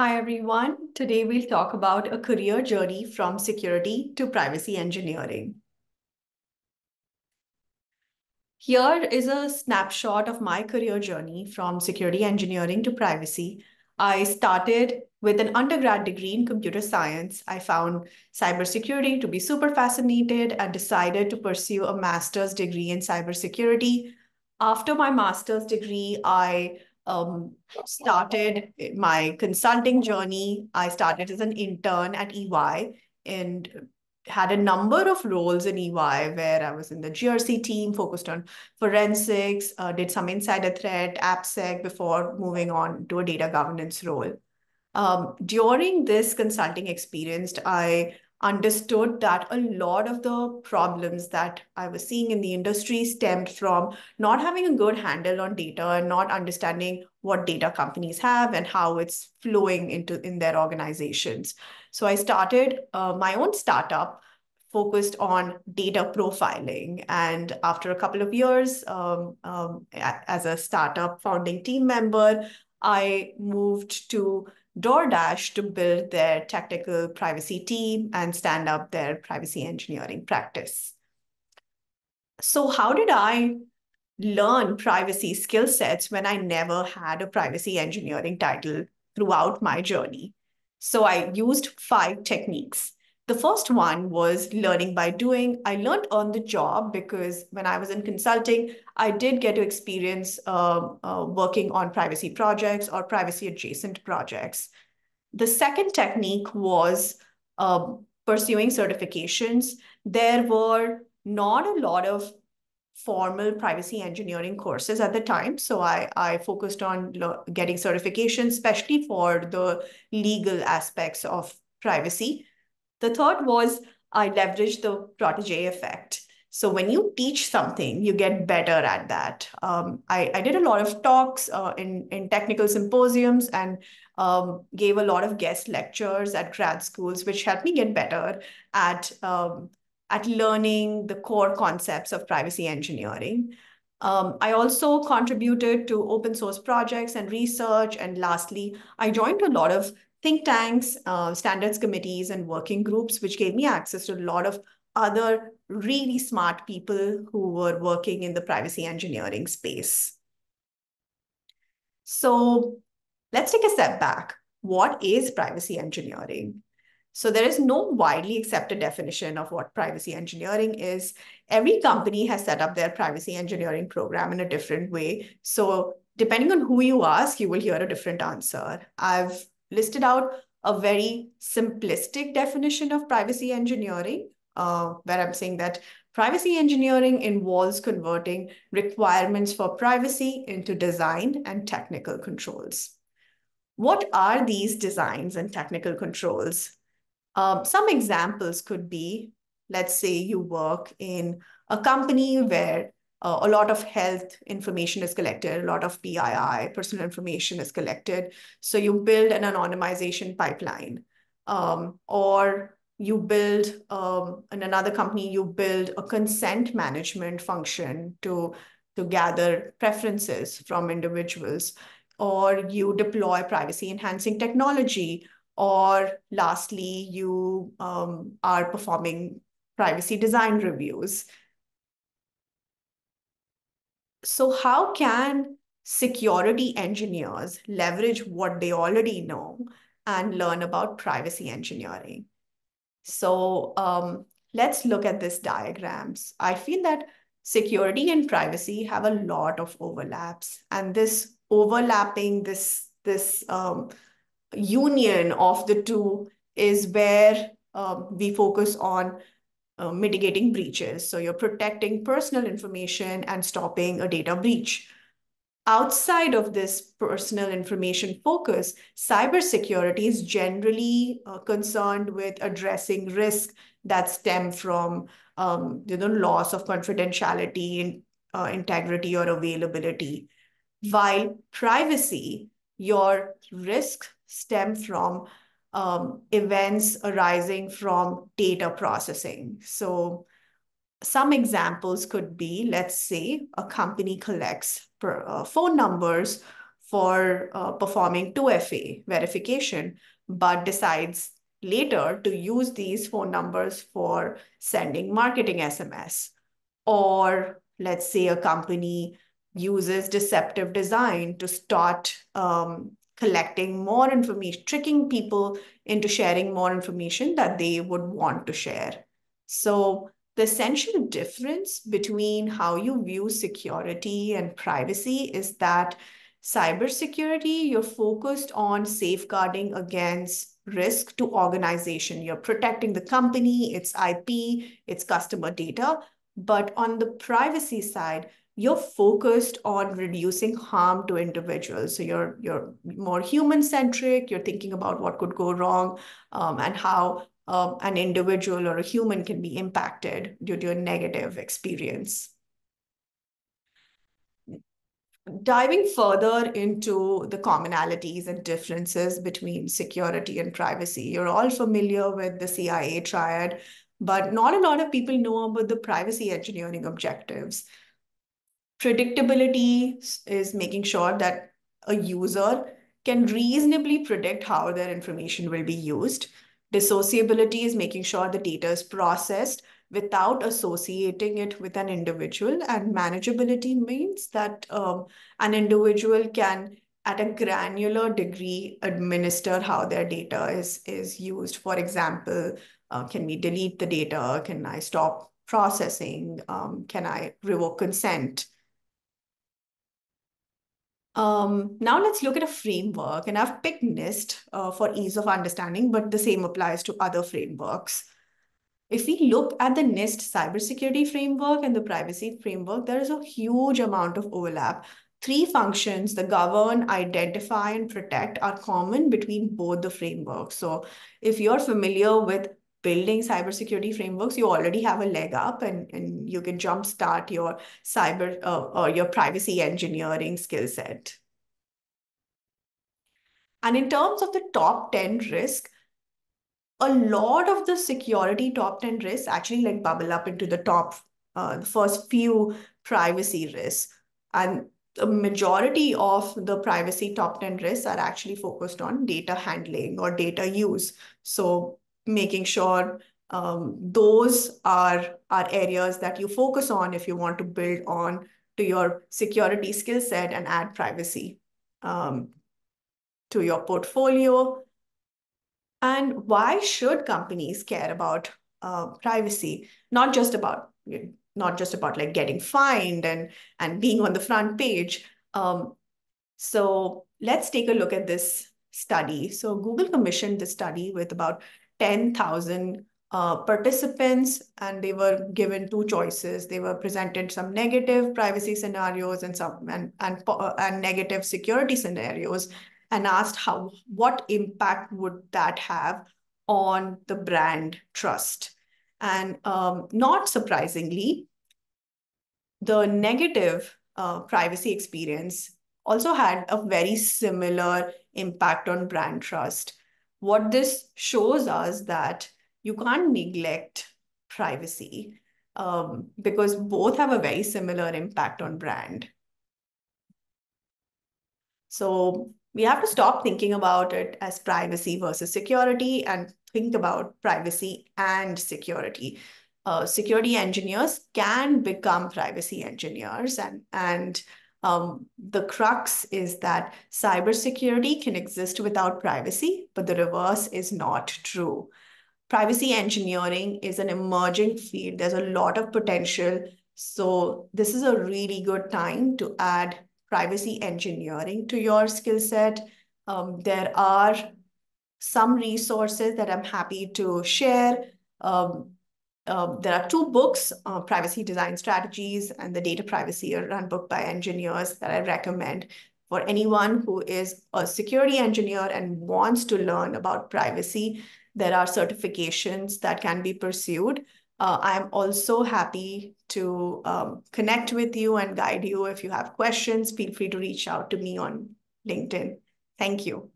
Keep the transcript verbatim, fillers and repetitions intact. Hi everyone, today we'll talk about a career journey from security to privacy engineering. Here is a snapshot of my career journey from security engineering to privacy. I started with an undergrad degree in computer science. I found cybersecurity to be super fascinating and decided to pursue a master's degree in cybersecurity. After my master's degree, I Um, started my consulting journey. I started as an intern at E Y and had a number of roles in E Y where I was in the G R C team, focused on forensics, uh, did some insider threat, AppSec before moving on to a data governance role. Um, during this consulting experience, I understood that a lot of the problems that I was seeing in the industry stemmed from not having a good handle on data and not understanding what data companies have and how it's flowing into in their organizations. So I started uh, my own startup focused on data profiling. And after a couple of years um, um, as a startup founding team member, I moved to DoorDash to build their technical privacy team and stand up their privacy engineering practice. So how did I learn privacy skill sets when I never had a privacy engineering title throughout my journey? So I used five techniques. The first one was learning by doing. I learned on the job because when I was in consulting, I did get to experience uh, uh, working on privacy projects or privacy adjacent projects. The second technique was uh, pursuing certifications. There were not a lot of formal privacy engineering courses at the time. So I, I focused on getting certifications, especially for the legal aspects of privacy. The third was I leveraged the protege effect. So when you teach something, you get better at that. Um, I, I did a lot of talks uh, in, in technical symposiums and um, gave a lot of guest lectures at grad schools, which helped me get better at, um, at learning the core concepts of privacy engineering. Um, I also contributed to open source projects and research. And lastly, I joined a lot of think tanks, uh, standards committees, and working groups, which gave me access to a lot of other really smart people who were working in the privacy engineering space. So let's take a step back. What is privacy engineering? So there is no widely accepted definition of what privacy engineering is. Every company has set up their privacy engineering program in a different way. So depending on who you ask, you will hear a different answer. I've listed out a very simplistic definition of privacy engineering, uh, where I'm saying that privacy engineering involves converting requirements for privacy into design and technical controls. What are these designs and technical controls? Um, some examples could be, let's say you work in a company where Uh, a lot of health information is collected, a lot of P I I, personal information is collected. So you build an anonymization pipeline, um, or you build, um, in another company, you build a consent management function to, to gather preferences from individuals, or you deploy privacy enhancing technology, or lastly, you um, are performing privacy design reviews. So how can security engineers leverage what they already know and learn about privacy engineering? So um, let's look at this diagrams. I feel that security and privacy have a lot of overlaps, and this overlapping, this, this um, union of the two is where um, we focus on Uh, mitigating breaches. So you're protecting personal information and stopping a data breach. Outside of this personal information focus, cybersecurity is generally uh, concerned with addressing risk that stem from um, you know, loss of confidentiality, uh, integrity, or availability. While privacy, your risks stem from Um, events arising from data processing. So some examples could be, let's say a company collects per, uh, phone numbers for uh, performing two F A verification, but decides later to use these phone numbers for sending marketing S M S. Or let's say a company uses deceptive design to start um, collecting more information, tricking people into sharing more information that they would want to share. So the essential difference between how you view security and privacy is that cybersecurity, you're focused on safeguarding against risk to organization. You're protecting the company, its I P, its customer data. But on the privacy side, you're focused on reducing harm to individuals. So you're, you're more human-centric. You're thinking about what could go wrong um, and how uh, an individual or a human can be impacted due to a negative experience. Diving further into the commonalities and differences between security and privacy, you're all familiar with the C I A triad, but not a lot of people know about the privacy engineering objectives. Predictability is making sure that a user can reasonably predict how their information will be used. Dissociability is making sure the data is processed without associating it with an individual, and manageability means that um, an individual can, at a granular degree, administer how their data is, is used. For example, uh, can we delete the data? Can I stop processing? Um, can I revoke consent? Um, now let's look at a framework, and I've picked NIST uh, for ease of understanding, but the same applies to other frameworks. If we look at the NIST cybersecurity framework and the privacy framework, there is a huge amount of overlap. Three functions, the govern, identify, and protect, are common between both the frameworks. So if you're familiar with building cybersecurity frameworks, you already have a leg up, and, and you can jumpstart your cyber uh, or your privacy engineering skill set. And in terms of the top ten risk, a lot of the security top ten risks actually like bubble up into the top uh, first few privacy risks. And the majority of the privacy top ten risks are actually focused on data handling or data use. So making sure um, those are, are areas that you focus on if you want to build on to your security skill set and add privacy um, to your portfolio. And why should companies care about uh, privacy? Not just about, not just about like getting fined and, and being on the front page. Um, so let's take a look at this study. So Google commissioned this study with about ten thousand uh, participants, and they were given two choices. They were presented some negative privacy scenarios and some and, and, and negative security scenarios, and asked how, what impact would that have on the brand trust. And um, not surprisingly, the negative uh, privacy experience also had a very similar impact on brand trust. What this shows us that you can't neglect privacy um, because both have a very similar impact on brand. So we have to stop thinking about it as privacy versus security and think about privacy and security. Uh, security engineers can become privacy engineers, and, and um, the crux is that cybersecurity can exist without privacy, but the reverse is not true. Privacy engineering is an emerging field. There's a lot of potential. So this is a really good time to add privacy engineering to your skill set. Um, there are some resources that I'm happy to share. Um, uh, there are two books, uh, Privacy Design Strategies and the Data Privacy Runbook by engineers, that I recommend for anyone who is a security engineer and wants to learn about privacy. There are certifications that can be pursued. Uh, I'm also happy to um, connect with you and guide you. If you have questions, feel free to reach out to me on LinkedIn. Thank you.